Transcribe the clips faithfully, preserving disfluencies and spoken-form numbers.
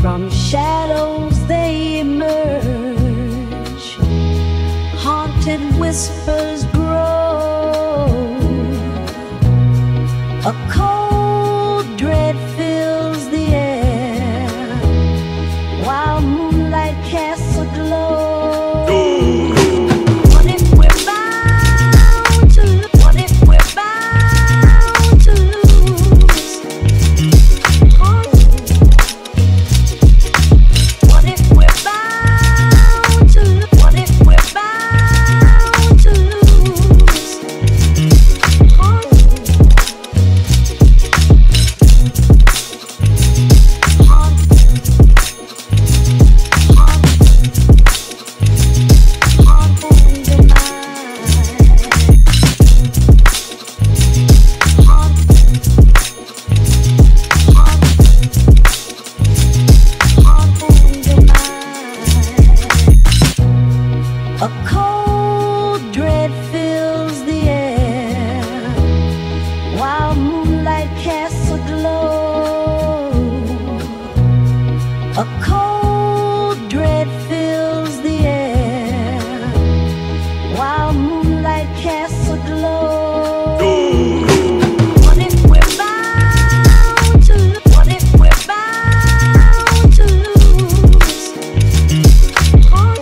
From shadows they emerge, haunted whispers grow, a cold dread fills the air, while moonlight casts a glow. What if we're bound to lose? What if we're bound to lose? Huh? What if we're bound to lose? What if we're bound to lose? Huh? A cold dread fills the air, while moonlight casts a glow. A cold dread fills the air, while moonlight casts a glow. What if we're bound to lose? What if we're bound to lose? Huh?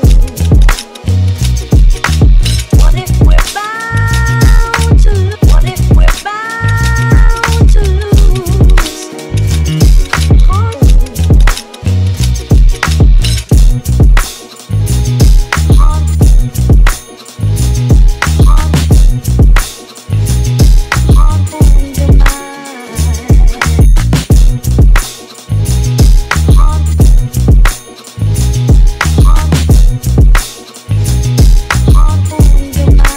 What if we're bound to lose? What if we're bound to lose? Huh? Huh? Huh? Haunting demise. Haunting, haunting, haunting demise.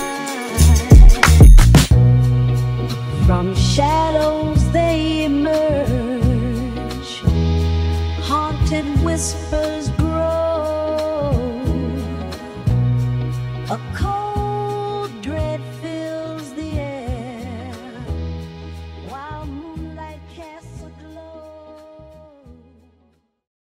From shadows they emerge, haunted whispers